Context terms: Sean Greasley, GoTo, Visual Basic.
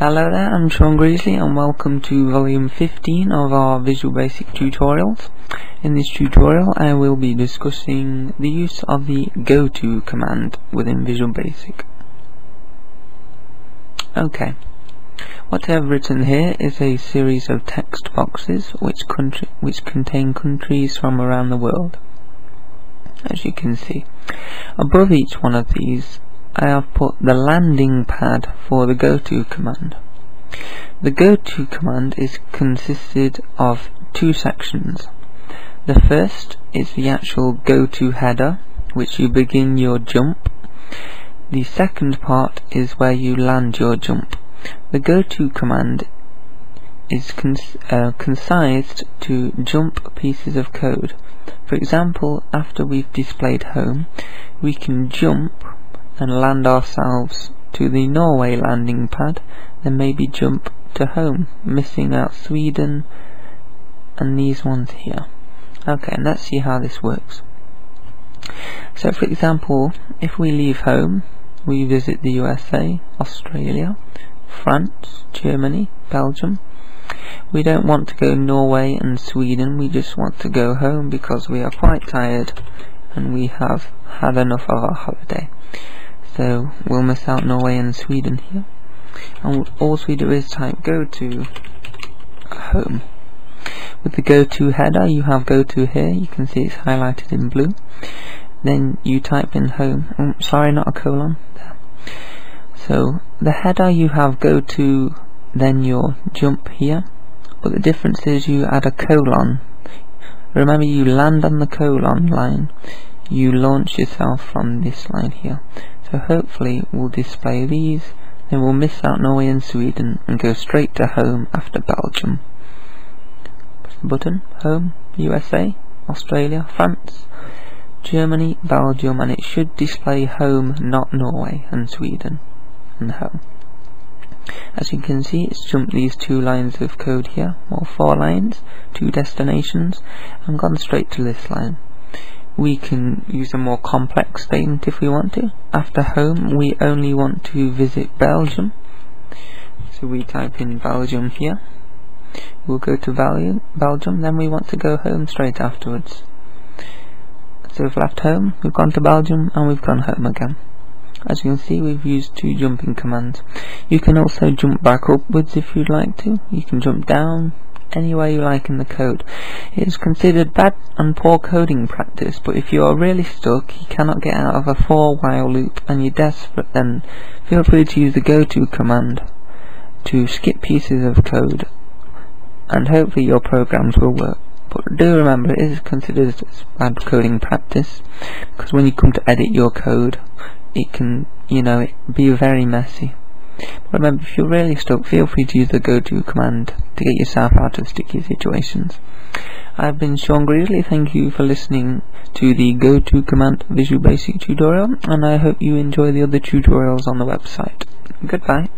Hello there, I'm Sean Greasley and welcome to volume 15 of our Visual Basic tutorials. In this tutorial I will be discussing the use of the GoTo command within Visual Basic. Okay, what I have written here is a series of text boxes which contain countries from around the world. As you can see, above each one of these I have put the landing pad for the GoTo command. The GoTo command is consisted of two sections. The first is the actual GoTo header, which you begin your jump. The second part is where you land your jump. The GoTo command is concised to jump pieces of code. For example, after we've displayed home, we can jump and land ourselves to the Norway landing pad, then maybe jump to home, missing out Sweden and these ones here. Okay, and let's see how this works. So for example, if we leave home, we visit the USA, Australia, France, Germany, Belgium. We don't want to go Norway and Sweden, we just want to go home because we are quite tired and we have had enough of our holiday. So we'll miss out Norway and Sweden here, and all we do is type GoTo home. With the GoTo header you have GoTo here, you can see it's highlighted in blue. Then you type in home, sorry, not a colon there. So the header you have GoTo, then your jump here, but the difference is you add a colon. Remember, you land on the colon line, you launch yourself from this line here. So hopefully we'll display these, then we'll miss out Norway and Sweden and go straight to home after Belgium. Press the button, home, USA, Australia, France, Germany, Belgium, and it should display home, not Norway and Sweden, and home. As you can see, it's jumped these two lines of code here, or four lines, two destinations, and gone straight to this line. We can use a more complex statement if we want to. After home, we only want to visit Belgium, so we type in Belgium here. We'll go to Belgium, then we want to go home straight afterwards. So we've left home, we've gone to Belgium, and we've gone home again. As you can see, we've used two jumping commands. You can also jump back upwards if you'd like to. You can jump down, anywhere you like in the code. It is considered bad and poor coding practice, but if you are really stuck, you cannot get out of a for while loop and you're desperate, then feel free to use the GoTo command to skip pieces of code, and hopefully your programs will work. But do remember, it is considered bad coding practice, because when you come to edit your code, it can, you know, it be very messy. But remember, if you're really stuck, feel free to use the GoTo command to get yourself out of sticky situations. I've been Sean Greasley, thank you for listening to the GoTo command Visual Basic tutorial, and I hope you enjoy the other tutorials on the website. Goodbye.